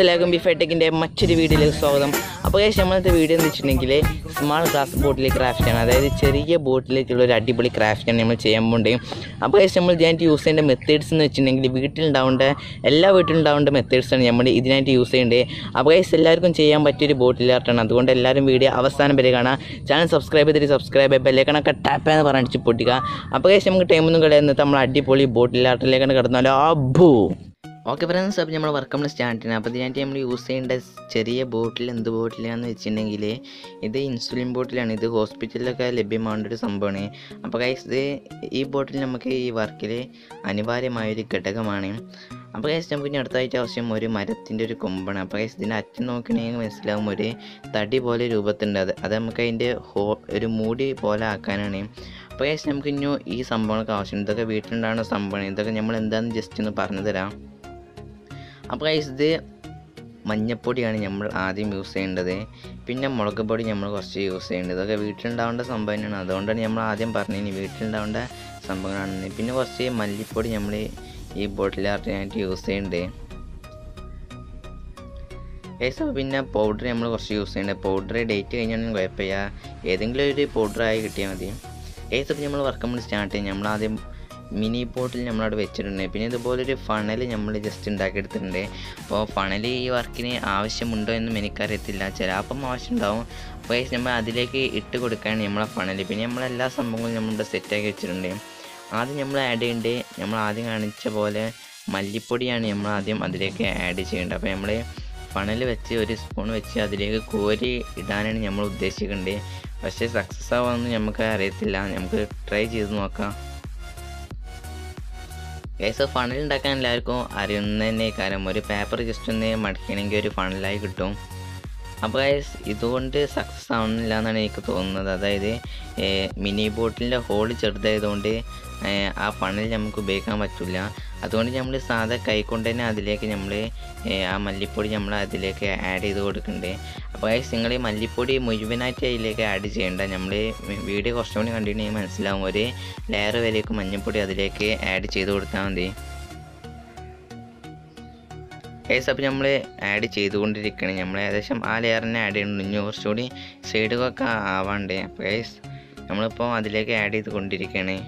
എല്ലാവർക്കും ബി ഫൈടെക്കിൻ്റെ മറ്റൊരു വീഡിയോയിലേക്ക് സ്വാഗതം. അപ്പോൾ ഗൈസ്, നമ്മളത്തെ വീഡിയോ എന്ന് വെച്ചിട്ടുണ്ടെങ്കിൽ സ്മാൾ ഗ്ലാസ് ബോട്ടിൽ ക്രാഫ്റ്റാണ്. അതായത് ചെറിയ ബോട്ടിലേക്കുള്ള ഒരു അടിപൊളി ക്രാഫ്റ്റാണ് നമ്മൾ ചെയ്യാൻ പോകേണ്ടത്. അപ്പോൾ ഗൈസ്, നമ്മൾ ഇതിനായിട്ട് യൂസ് ചെയ്യേണ്ട മെത്തേഡ്സ് എന്ന് വെച്ചിട്ടുണ്ടെങ്കിൽ എല്ലാ വീട്ടിലുണ്ടാവേണ്ട മെത്തേഡ്സാണ് നമ്മൾ ഇതിനായിട്ട് യൂസ് ചെയ്യേണ്ടത്. അപ്പോൾ ഗൈസ്, എല്ലാവർക്കും ചെയ്യാൻ പറ്റിയൊരു ബോട്ടിൽ ആർട്ടാണ്. അതുകൊണ്ട് എല്ലാവരും വീഡിയോ അവസാനം വരെ കാണാം. ചാനൽ സബ്സ്ക്രൈബ് ചെയ്തിട്ട് ബെല്ലൈക്കണൊക്കെ ടാപ്പ് എന്ന് പറഞ്ഞിട്ട് പൊട്ടിക്കുക. അപ്പോൾ ഗൈസ്, നമുക്ക് ടൈമൊന്നും കളയുന്നത് നമ്മൾ അടിപൊളി ബോട്ടിൽ ആർട്ടിലേക്കാണ് കിടന്നാലോ. അബ്ബു ഓക്കെ ഫ്രണ്ട്സ്, അപ്പോൾ നമ്മൾ വർക്ക് നമ്മൾ സ്റ്റാർട്ട് ചെയ്യണം. അപ്പോൾ ഇതിനായിട്ട് നമ്മൾ യൂസ് ചെയ്യേണ്ട ചെറിയ ബോട്ടിൽ എന്ത് ബോട്ടിലാണെന്ന് വെച്ചിട്ടുണ്ടെങ്കിൽ ഇത് ഇൻസുലിൻ ബോട്ടിലാണ്. ഇത് ഹോസ്പിറ്റലിലൊക്കെ ലഭ്യമാകേണ്ട ഒരു സംഭവമാണ്. അപ്പോൾ ഗൈസ്, ഇത് ഈ ബോട്ടിൽ നമുക്ക് ഈ വർക്കിൽ അനിവാര്യമായൊരു ഘടകമാണ്. അപ്പോൾ ഗൈസ്, നമുക്ക് ഇനി അടുത്തായിട്ട് ആവശ്യം ഒരു മരത്തിൻ്റെ ഒരു കൊമ്പാണ്. അപ്പോൾ ഗൈസ്, ഇതിൻ്റെ അറ്റം നോക്കണമെങ്കിൽ മനസ്സിലാവും ഒരു തടി പോലെ രൂപത്തിലുണ്ട്. അത് നമുക്ക് അതിൻ്റെ ഒരു മൂടി പോലെ ആക്കാനാണ്. അപ്പോൾ ഗൈസ്, നമുക്ക് ഇനി ഈ സംഭവങ്ങളൊക്കെ ആവശ്യം. ഇതൊക്കെ വീട്ടിലുണ്ടാകുന്ന സംഭവമാണ്. ഇതൊക്കെ നമ്മൾ എന്താണെന്ന് ജസ്റ്റ് ഒന്ന് പറഞ്ഞു തരാം. അപ്പോൾ ഗൈസ്, ഇത് മഞ്ഞപ്പൊടിയാണ് നമ്മൾ ആദ്യം യൂസ് ചെയ്യേണ്ടത്. പിന്നെ മുളക് പൊടി നമ്മൾ കുറച്ച് യൂസ് ചെയ്യേണ്ടത്. ഇതൊക്കെ വീട്ടിലുണ്ടാവേണ്ട സംഭവം തന്നെയാണ്. അതുകൊണ്ടാണ് നമ്മൾ ആദ്യം പറഞ്ഞത് ഇനി വീട്ടിലുണ്ടാവേണ്ട സംഭവങ്ങളാണെന്ന്. പിന്നെ കുറച്ച് മല്ലിപ്പൊടി നമ്മൾ ഈ ബോട്ടിലാർട്ടിനായിട്ട് യൂസ് ചെയ്യേണ്ടത് ഗൈസ്. അപ്പോൾ പിന്നെ പൗഡർ നമ്മൾ കുറച്ച് യൂസ് ചെയ്യേണ്ടത്. പൗഡർ ഡേറ്റ് കഴിഞ്ഞാൽ കുഴപ്പമില്ല, ഏതെങ്കിലും ഒരു പൗഡറായി കിട്ടിയാൽ മതി ഗൈസ്. അപ്പോൾ നമ്മൾ വർക്ക് നമ്മൾ സ്റ്റാർട്ട് ചെയ്യും. നമ്മളാദ്യം മിനി ബോട്ടിൽ നമ്മളവിടെ വെച്ചിട്ടുണ്ട്. പിന്നെ ഇതുപോലൊരു ഫണൽ നമ്മൾ ജസ്റ്റ് ഉണ്ടാക്കിയെടുത്തിട്ടുണ്ട്. അപ്പോൾ ഫണൽ ഈ വർക്കിന് ആവശ്യമുണ്ടോ എന്നും എനിക്കറിയത്തില്ല, ചിലപ്പം ആവശ്യമുണ്ടാവും. അപ്പോൾ ഗൈസ്, നമ്മൾ അതിലേക്ക് ഇട്ട് കൊടുക്കുകയാണ് നമ്മളെ ഫണൽ. പിന്നെ നമ്മളെല്ലാ സംഭവങ്ങളും നമ്മളിവിടെ സെറ്റാക്കി വെച്ചിട്ടുണ്ട്. ആദ്യം നമ്മൾ ആഡ് ചെയ്യേണ്ടത് നമ്മൾ ആദ്യം കാണിച്ച പോലെ മല്ലിപ്പൊടിയാണ് നമ്മൾ ആദ്യം അതിലേക്ക് ആഡ് ചെയ്യേണ്ടത്. അപ്പോൾ നമ്മൾ ഫണൽ വെച്ച് ഒരു സ്പൂൺ വെച്ച് അതിലേക്ക് കോരി ഇടാനാണ് നമ്മൾ ഉദ്ദേശിക്കേണ്ടത്. പക്ഷേ സക്സസ് ആവാമെന്ന് നമുക്ക് അറിയത്തില്ല, നമുക്ക് ട്രൈ ചെയ്ത് നോക്കാം ഗൈസ്. ഫണൽ ഉണ്ടാക്കാൻ എല്ലാവർക്കും അറിയുന്ന തന്നെ കാര്യം. ഒരു പേപ്പർ ജസ്റ്റ് ഒന്ന് മടക്കണമെങ്കിൽ ഒരു ഫണലായി കിട്ടും. അപ്പോൾ ഗൈസ്, ഇതുകൊണ്ട് സക്സസ് ആവുന്നില്ല എന്നാണ് എനിക്ക് തോന്നുന്നത്. അതായത് മിനി ബോട്ടിലിൻ്റെ ഹോൾ ചെറുതായതുകൊണ്ട് ആ ഫണൽ നമുക്ക് ഉപയോഗിക്കാൻ പറ്റില്ല. അതുകൊണ്ട് നമ്മൾ സാധാ കൈക്കൊണ്ട് തന്നെ അതിലേക്ക് നമ്മൾ ആ മല്ലിപ്പൊടി നമ്മൾ അതിലേക്ക് ആഡ് ചെയ്ത് കൊടുക്കണ്ടേ. അപ്പോൾ ഗൈസ്, നിങ്ങൾ ഈ മല്ലിപ്പൊടി മുഴുവനായിട്ട് അതിലേക്ക് ആഡ് ചെയ്യേണ്ട. നമ്മൾ വീഡിയോ കുറച്ചും കൂടി കണ്ടിട്ടുണ്ടെങ്കിൽ മനസ്സിലാവും. ഒരു ലെയർ വരെയൊക്കെ മഞ്ഞൾപ്പൊടി അതിലേക്ക് ആഡ് ചെയ്ത് കൊടുത്താൽ മതി ഗൈസ്. അപ്പോൾ നമ്മൾ ആഡ് ചെയ്തുകൊണ്ടിരിക്കുകയാണ്. നമ്മൾ ഏകദേശം ആ ലെയറിനെ ആഡ് ചെയ്യണം. ഇനി കുറച്ചുകൂടി സൈഡുകളൊക്കെ ആവാണ്ടേ. അപ്പോൾ ഗൈസ്, നമ്മളിപ്പോൾ അതിലേക്ക് ആഡ് ചെയ്ത് കൊണ്ടിരിക്കുകയാണ്.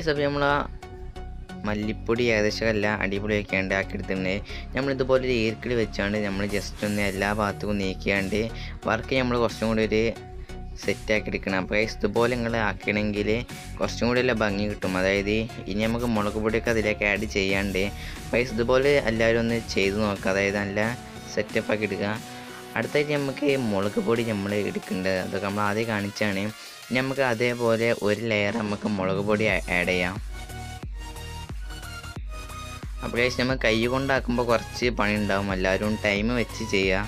അപ്പോൾ നമ്മൾ ആ മല്ലിപ്പൊടി ഏകദേശമല്ല അടിപൊളിയൊക്കെയാണ്ട് ആക്കിയെടുത്തിട്ടുണ്ട്. നമ്മളിതുപോലൊരു ഈർക്കിളി വെച്ചാണ്ട് നമ്മൾ ജസ്റ്റ് ഒന്ന് എല്ലാ ഭാഗത്തും നീക്കിയാണ്ട് വർക്ക് നമ്മൾ കുറച്ചും കൂടി ഒരു സെറ്റാക്കി എടുക്കണം. അപ്പോൾ ഇതുപോലെ നിങ്ങൾ ആക്കണമെങ്കിൽ കുറച്ചും കൂടി എല്ലാം ഭംഗി കിട്ടും. അതായത് ഇനി നമുക്ക് മുളക് പൊടിയൊക്കെ അതിലേക്ക് ആഡ് ചെയ്യാണ്ട്. അപ്പോൾ ഇതുപോലെ എല്ലാവരും ഒന്ന് ചെയ്ത് നോക്കുക. അതായത് നല്ല സെറ്റപ്പാക്കി എടുക്കുക. അടുത്തായിട്ട് നമുക്ക് മുളക് പൊടി നമ്മൾ എടുക്കേണ്ടത്. അതൊക്കെ നമ്മൾ ആദ്യം കാണിച്ചാണ്. നമുക്ക് അതേപോലെ ഒരു ലെയർ നമുക്ക് മുളക് പൊടി ആഡ് ചെയ്യാം. അപ്പോൾ ഗൈസ്, നമ്മൾ കൈ കൊണ്ടാക്കുമ്പോൾ കുറച്ച് പണി ഉണ്ടാവും. എല്ലാവരും ടൈം വെച്ച് ചെയ്യുക.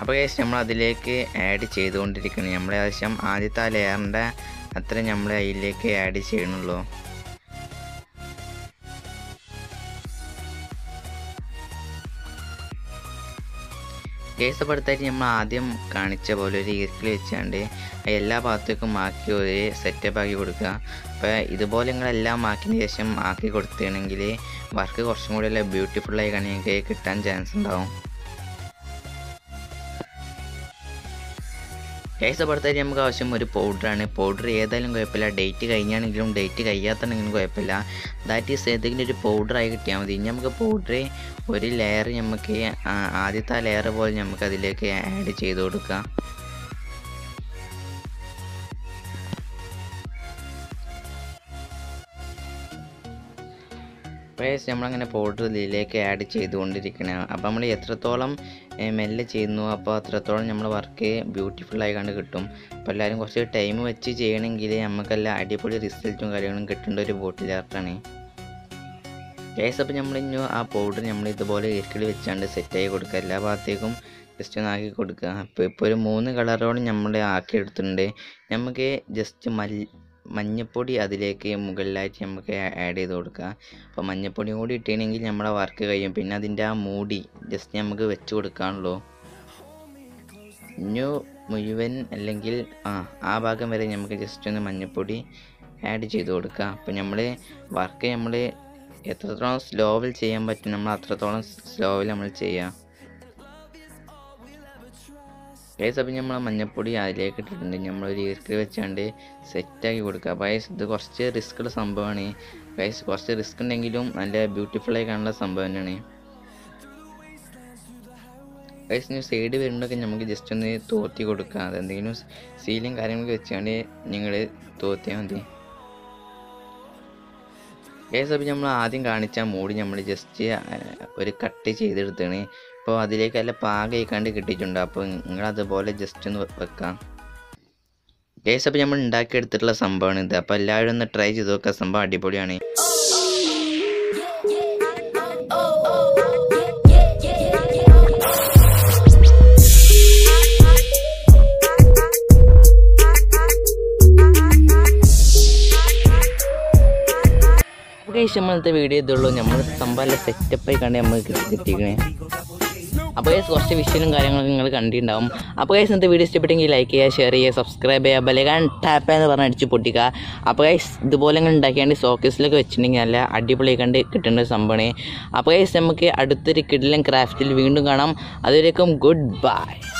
അപ്പോൾ ഗൈസ്, നമ്മൾ അതിലേക്ക് ആഡ് ചെയ്തുകൊണ്ടിരിക്കണം. നമ്മൾ ഏകദേശം ആദ്യത്തെ ആ ലെയറിൻ്റെ അത്ര നമ്മൾ അതിലേക്ക് ആഡ് ചെയ്യണുള്ളൂ. കേസ് പഠിത്തമായിട്ട് നമ്മൾ ആദ്യം കാണിച്ച പോലെ ഒരു ഈർക്കിൽ വെച്ചാണ്ട് എല്ലാ ഭാഗത്തേക്കും ആക്കി ഒരു സെറ്റപ്പ് ആക്കി കൊടുക്കുക. അപ്പോൾ ഇതുപോലെ നിങ്ങളെല്ലാം ആക്കിയതിന് ശേഷം ആക്കി കൊടുത്തുകയാണെങ്കിൽ വർക്ക് കുറച്ചും കൂടി എല്ലാം ബ്യൂട്ടിഫുള്ളായി കണിയൊക്കെ കിട്ടാൻ ചാൻസ് ഉണ്ടാവും കേസ്. പഠിത്തമായിട്ട് നമുക്ക് ആവശ്യം ഒരു പൗഡറാണ്. പൗഡർ ഏതായാലും കുഴപ്പമില്ല, ഡേറ്റ് കഴിഞ്ഞാണെങ്കിലും ഡേറ്റ് കഴിയാത്താണെങ്കിലും കുഴപ്പമില്ല. ദാറ്റ് ഈസ് ഏതെങ്കിലും ഒരു പൗഡറായി കിട്ടിയാൽ മതി. ഇനി നമുക്ക് പൗഡർ ഒരു ലെയർ നമുക്ക് ആദ്യത്തെ ലെയർ പോലെ നമുക്ക് അതിലേക്ക് ആഡ് ചെയ്ത് കൊടുക്കാം. അപ്പോൾ നമ്മളങ്ങനെ പൗഡർ ഇതിലേക്ക് ആഡ് ചെയ്തുകൊണ്ടിരിക്കണം. അപ്പോൾ നമ്മൾ എത്രത്തോളം മെല്ലെ ചെയ്യുന്നു അപ്പോൾ അത്രത്തോളം നമ്മൾ വർക്ക് ബ്യൂട്ടിഫുള്ളായി കണ്ട് കിട്ടും. അപ്പോൾ എല്ലാവരും കുറച്ച് ടൈം വെച്ച് ചെയ്യണമെങ്കിൽ നമുക്കെല്ലാം അടിപൊളി റിസൾട്ടും കാര്യങ്ങളും കിട്ടേണ്ട ഒരു ബോട്ടിൽ ആർട്ടാണ്. guys, അപ്പോൾ നമ്മൾ ഇനി ആ പൗഡർ നമ്മൾ ഇതുപോലെ ഇരിക്കടി വെച്ചാണ്ട് സെറ്റ് ആയി കൊടുക്കുക എല്ലാ ഭാഗത്തേക്കും ജസ്റ്റ് ആക്കി കൊടുക്കുക അപ്പോൾ ഇപ്പോൾ ഒരു മൂന്ന് കളറോട് നമ്മൾ ആക്കി എടുത്തിട്ടുണ്ട് നമുക്ക് ജസ്റ്റ് മഞ്ഞപ്പൊടി അതിലേക്ക് മുകളിലായിട്ട് നമുക്ക് ആഡ് ചെയ്ത് കൊടുക്കുക അപ്പോൾ മഞ്ഞപ്പൊടി കൂടി ഇട്ടേണെങ്കിൽ നമ്മുടെ വർക്ക് കഴിയും പിന്നെ അതിന്റെ ആ മൂടി ജസ്റ്റ് നമുക്ക് വെച്ച് കൊടുക്കാണല്ലോ ഇനി മുഴുവൻ അല്ലെങ്കിൽ ആ ഭാഗം വരെ നമുക്ക് ജസ്റ്റ് ഒന്ന് മഞ്ഞപ്പൊടി ആഡ് ചെയ്ത് കൊടുക്കുക അപ്പോൾ നമ്മൾ വർക്ക് നമ്മൾ എത്രത്തോളം സ്ലോവിൽ ചെയ്യാൻ പറ്റും നമ്മൾ അത്രത്തോളം സ്ലോവിൽ നമ്മൾ ചെയ്യുക ഗൈസ് അപ്പോൾ നമ്മൾ മഞ്ഞപ്പൊടി അതിലേക്ക് ഇട്ടിട്ടുണ്ട് നമ്മളൊരു ഈർക്കിൽ വെച്ചാണ്ട് സെറ്റാക്കി കൊടുക്കുക ഗൈസ് ഇത് കുറച്ച് റിസ്ക്കുള്ള സംഭവമാണ് ഗൈസ് കുറച്ച് റിസ്ക് ഉണ്ടെങ്കിലും നല്ല ബ്യൂട്ടിഫുള്ളായി കാണുന്ന സംഭവം തന്നെയാണ് ഗൈസ് ഇനി സൈഡ് വരുന്നതൊക്കെ നമുക്ക് ജസ്റ്റ് ഒന്ന് തോത്തി കൊടുക്കുക അതെന്തെങ്കിലും സീലും കാര്യങ്ങളൊക്കെ വെച്ചാണ്ട് നിങ്ങൾ തോത്തിയാൽ മതി ഗൈസ് അപ്പോൾ നമ്മൾ ആദ്യം കാണിച്ച മൂടി നമ്മൾ ജസ്റ്റ് ഒരു കട്ട് ചെയ്തെടുത്താണ് അപ്പോൾ അതിലേക്ക് നല്ല പാകയിക്കാണ്ട് കിട്ടിയിട്ടുണ്ട് അപ്പോൾ നിങ്ങളതുപോലെ ജസ്റ്റ് ഒന്ന് വെക്കാം ഗൈസ് അപ്പോൾ നമ്മൾ ഉണ്ടാക്കിയെടുത്തിട്ടുള്ള സംഭവമാണ് ഇത് അപ്പോൾ എല്ലാവരും ഒന്ന് ട്രൈ ചെയ്ത് നോക്കുക സംഭവം അടിപൊളിയാണ് ഗൈസ് നമ്മളത്തെ വീഡിയോ ഇതുള്ളൂ നമ്മൾ സംഭവം സെറ്റപ്പായി കണ്ട് നമ്മൾ കിട്ടിയിരിക്കണേ അപ്പോൾ ഗൈസ് കുറച്ച് വിഷയനും കാര്യങ്ങളൊക്കെ നിങ്ങൾ കണ്ടിട്ടുണ്ടാവും അപ്പോൾ ഗൈസ് ഇന്നത്തെ വീഡിയോ ഇഷ്ടപ്പെട്ടെങ്കിൽ ലൈക്ക് ചെയ്യുക ഷെയർ ചെയ്യുക സബ്സ്ക്രൈബ് ചെയ്യുക ബെലൈക്കൺ ടാപ്പ് ചെയ്യാന്ന് പറഞ്ഞ് അടിച്ച് പൊട്ടിക്കുക അപ്പോൾ ഗൈസ് ഇതുപോലെ നിങ്ങൾ ഉണ്ടാക്കിയാണ്ട് സോക്കേസിലൊക്കെ വെച്ചിട്ടുണ്ടെങ്കിൽ നല്ല അടിപൊളി കണ്ട് കിട്ടേണ്ട ഒരു സംഭവമാണ് അപ്പോൾ ഗൈസ് നമുക്ക് അടുത്തൊരു കിഡിലും ക്രാഫ്റ്റിൽ വീണ്ടും കാണാം അതുവരേക്കും ഗുഡ് ബൈ.